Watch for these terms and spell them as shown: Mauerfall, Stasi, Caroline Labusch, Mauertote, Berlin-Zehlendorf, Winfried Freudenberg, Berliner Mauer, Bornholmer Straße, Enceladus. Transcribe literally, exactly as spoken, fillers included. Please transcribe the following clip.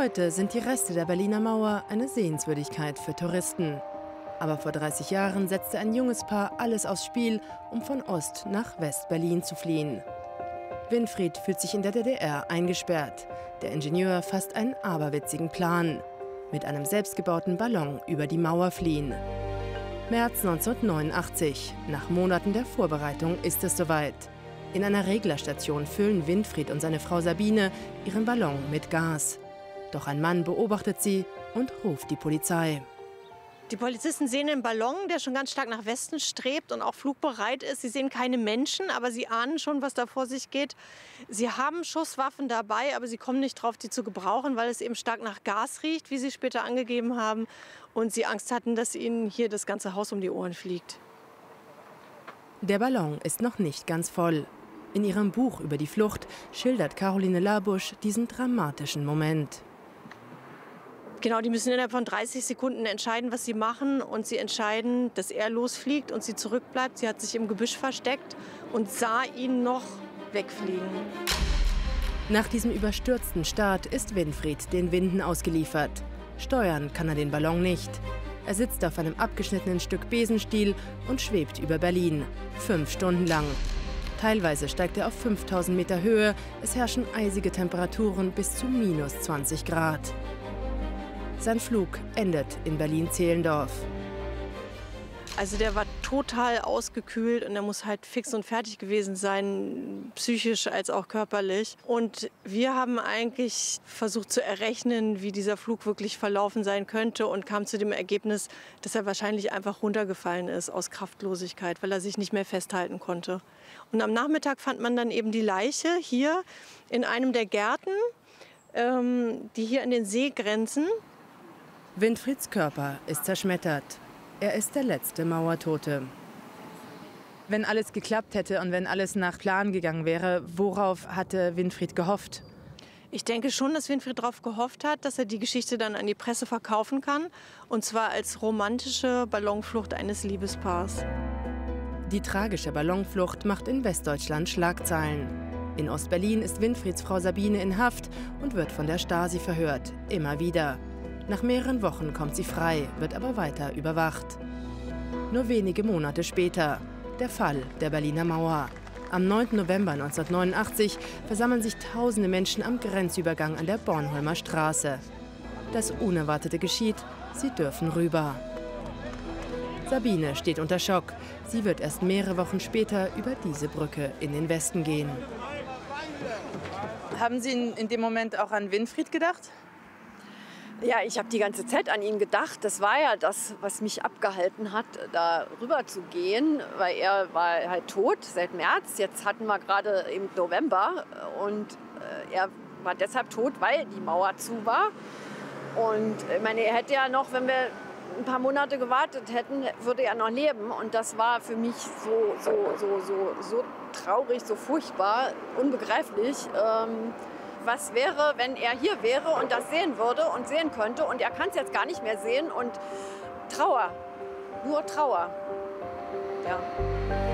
heute sind die Reste der Berliner Mauer eine Sehenswürdigkeit für Touristen. Aber vor dreißig Jahren setzte ein junges Paar alles aufs Spiel, um von Ost nach West-Berlin zu fliehen. Winfried fühlt sich in der D D R eingesperrt. Der Ingenieur fasst einen aberwitzigen Plan. Mit einem selbstgebauten Ballon über die Mauer fliehen. März neunzehnhundertneunundachtzig. Nach Monaten der Vorbereitung ist es soweit. In einer Reglerstation füllen Winfried und seine Frau Sabine ihren Ballon mit Gas. Doch ein Mann beobachtet sie und ruft die Polizei. Die Polizisten sehen einen Ballon, der schon ganz stark nach Westen strebt und auch flugbereit ist. Sie sehen keine Menschen, aber sie ahnen schon, was da vor sich geht. Sie haben Schusswaffen dabei, aber sie kommen nicht drauf, die zu gebrauchen, weil es eben stark nach Gas riecht, wie sie später angegeben haben. Und sie Angst hatten, dass ihnen hier das ganze Haus um die Ohren fliegt. Der Ballon ist noch nicht ganz voll. In ihrem Buch über die Flucht schildert Caroline Labusch diesen dramatischen Moment. Genau, die müssen innerhalb von dreißig Sekunden entscheiden, was sie machen. Und sie entscheiden, dass er losfliegt und sie zurückbleibt. Sie hat sich im Gebüsch versteckt und sah ihn noch wegfliegen. Nach diesem überstürzten Start ist Winfried den Winden ausgeliefert. Steuern kann er den Ballon nicht. Er sitzt auf einem abgeschnittenen Stück Besenstiel und schwebt über Berlin. Fünf Stunden lang. Teilweise steigt er auf fünftausend Meter Höhe. Es herrschen eisige Temperaturen bis zu minus zwanzig Grad. Sein Flug endet in Berlin-Zehlendorf. Also der war total ausgekühlt und er muss halt fix und fertig gewesen sein, psychisch als auch körperlich. Und wir haben eigentlich versucht zu errechnen, wie dieser Flug wirklich verlaufen sein könnte und kamen zu dem Ergebnis, dass er wahrscheinlich einfach runtergefallen ist aus Kraftlosigkeit, weil er sich nicht mehr festhalten konnte. Und am Nachmittag fand man dann eben die Leiche hier in einem der Gärten, ähm, die hier an den See grenzen. Winfrieds Körper ist zerschmettert. Er ist der letzte Mauertote. Wenn alles geklappt hätte und wenn alles nach Plan gegangen wäre, worauf hatte Winfried gehofft? Ich denke schon, dass Winfried darauf gehofft hat, dass er die Geschichte dann an die Presse verkaufen kann. Und zwar als romantische Ballonflucht eines Liebespaars. Die tragische Ballonflucht macht in Westdeutschland Schlagzeilen. In Ostberlin ist Winfrieds Frau Sabine in Haft und wird von der Stasi verhört. Immer wieder. Nach mehreren Wochen kommt sie frei, wird aber weiter überwacht. Nur wenige Monate später, der Fall der Berliner Mauer. Am neunten November neunzehnhundertneunundachtzig versammeln sich tausende Menschen am Grenzübergang an der Bornholmer Straße. Das Unerwartete geschieht, sie dürfen rüber. Sabine steht unter Schock. Sie wird erst mehrere Wochen später über diese Brücke in den Westen gehen. Haben Sie in dem Moment auch an Winfried gedacht? Ja, ich habe die ganze Zeit an ihn gedacht. Das war ja das, was mich abgehalten hat, da rüber zu gehen, weil er war halt tot seit März. Jetzt hatten wir gerade im November und er war deshalb tot, weil die Mauer zu war. Und ich meine, er hätte ja noch, wenn wir ein paar Monate gewartet hätten, würde er noch leben. Und das war für mich so, so, so, so, so traurig, so furchtbar, unbegreiflich. Ähm, Was wäre, wenn er hier wäre und das sehen würde und sehen könnte? Und er kann es jetzt gar nicht mehr sehen. Und Trauer, nur Trauer. Ja.